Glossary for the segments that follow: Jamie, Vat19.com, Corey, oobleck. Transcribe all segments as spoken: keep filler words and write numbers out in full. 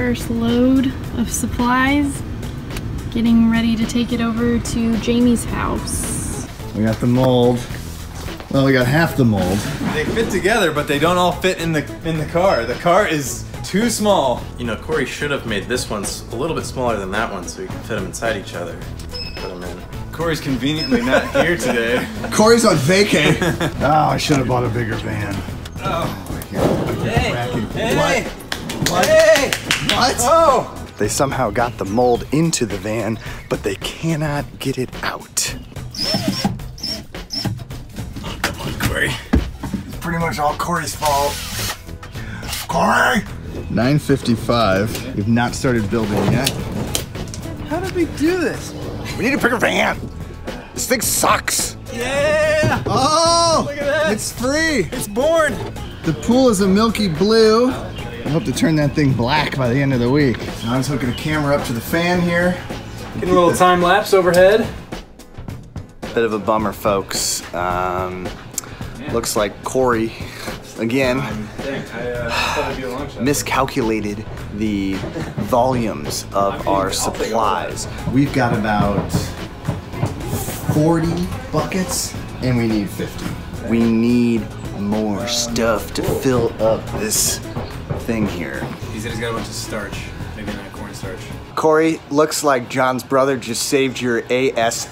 first load of supplies. Getting ready to take it over to Jamie's house. We got the mold. Well, we got half the mold. They fit together, but they don't all fit in the in the car. The car is too small. You know, Corey should have made this one a little bit smaller than that one so we can fit them inside each other. Put them in. Corey's conveniently not here today. Corey's on vacay. Oh, I should have bought a bigger van. Oh, I can't. Hey! Hey! What? What? Hey! What? Oh! They somehow got the mold into the van, but they cannot get it out. Oh, come on, Corey. It's pretty much all Corey's fault. Corey! nine fifty-five. We've not started building yet. How did we do this? We need a bigger van. This thing sucks. Yeah! Oh! Look at that! It's free! It's born! The pool is a milky blue. I hope to turn that thing black by the end of the week. John's hooking the camera up to the fan here. Getting a little time lapse overhead. Bit of a bummer, folks. Um, yeah. Looks like Corey, again, um, I, uh, miscalculated the volumes of our supplies. We've got about forty buckets and we need fifty. We need more stuff to fill up this thing here. He said he's got a bunch of starch, maybe not cornstarch. Corey, looks like John's brother just saved your ass.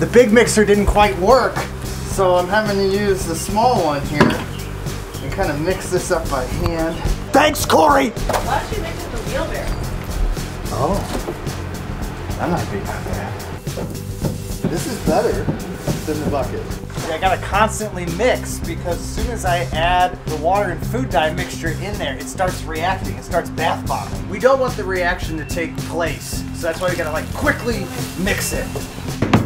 The big mixer didn't quite work, so I'm having to use the small one here and kind of mix this up by hand. Thanks, Corey! Why don't you mix it with the wheelbarrow? Oh, that might be not bad. This is better than the bucket. I gotta constantly mix because as soon as I add the water and food dye mixture in there, it starts reacting, it starts bath bombing. We don't want the reaction to take place, so that's why we gotta like quickly mix it.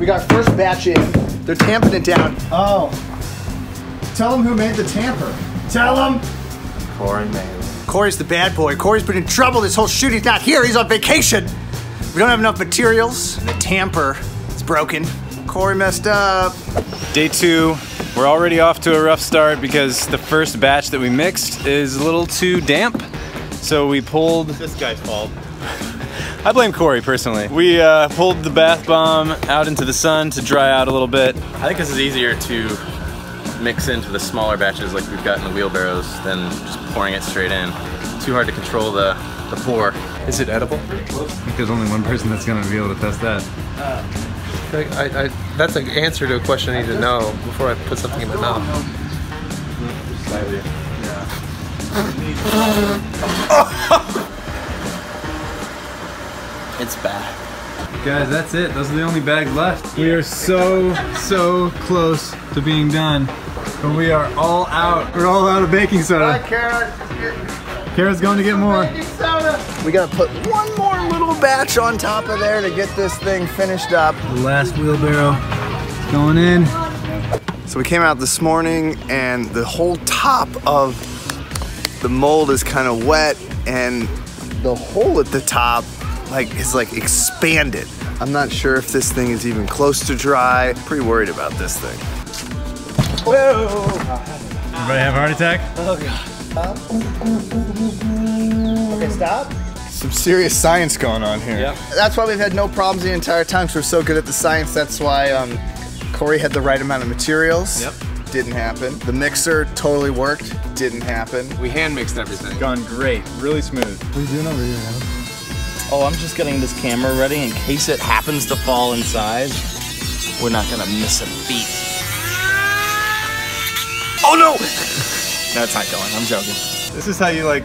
We got first batch in. They're tamping it down. Oh. Tell them who made the tamper. Tell them! Corey made. Corey's the bad boy. Corey's been in trouble this whole shoot. He's not here, he's on vacation. We don't have enough materials. The tamper is broken. Corey messed up. Day two, we're already off to a rough start because the first batch that we mixed is a little too damp. So we pulled... This guy's fault. I blame Corey personally. We uh, pulled the bath bomb out into the sun to dry out a little bit. I think this is easier to mix into the smaller batches like we've got in the wheelbarrows than just pouring it straight in. Too hard to control the, the pour. Is it edible? I think there's only one person that's gonna be able to test that. Uh, I, I, that's an answer to a question I need to know before I put something in my mouth. It's bad. Guys, that's it. Those are the only bags left. We are so, so close to being done. But we are all out. We're all out of baking soda. Bye, Kara. Kara's going to get more. We gotta put one more little batch on top of there to get this thing finished up. The last wheelbarrow going in. So we came out this morning and the whole top of the mold is kind of wet and the hole at the top like is like expanded. I'm not sure if this thing is even close to dry. Pretty worried about this thing. Whoa! Everybody have a heart attack? Oh God. Okay, stop. Some serious science going on here. Yep. That's why we've had no problems the entire time because we're so good at the science. That's why um, Corey had the right amount of materials. Yep. Didn't happen. The mixer totally worked. Didn't happen. We hand mixed everything. Gone great. Really smooth. What are you doing over here, man? Oh, I'm just getting this camera ready in case it happens to fall inside. We're not gonna miss a beat. Oh no! No, it's not going. I'm joking. This is how you like.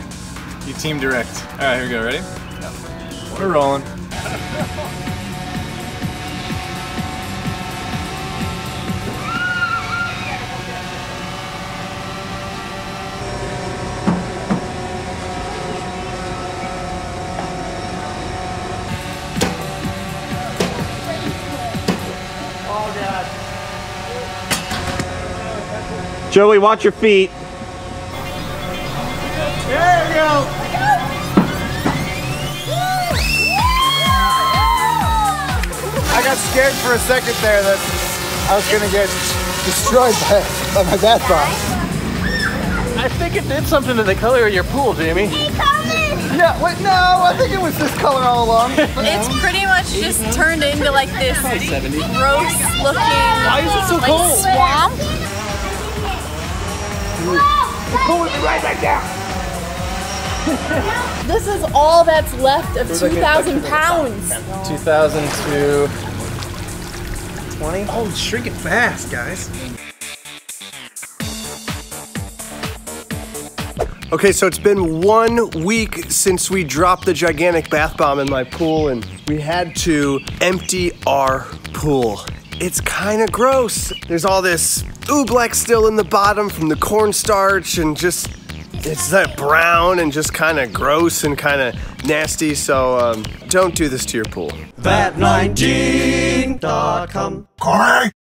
You team direct. All right, here we go, ready? Yeah. We're rolling. Joey, watch your feet. There we go. I got scared for a second there that I was gonna get destroyed by, by my bath bomb. I think it did something to the color of your pool, Jamie. He colored. Yeah, wait, no, I think it was this color all along. It's pretty much just turned into like this gross looking Why is it so like, cold? swamp. It's pulling me right back down. This is all that's left of two thousand pounds. two thousand to twenty? Oh, shrink it fast, guys. Okay, so it's been one week since we dropped the gigantic bath bomb in my pool, and we had to empty our pool. It's kind of gross. There's all this oobleck still in the bottom from the cornstarch, and just it's that brown and just kind of gross and kind of nasty. So um, don't do this to your pool. Vat nineteen dot com. Corey.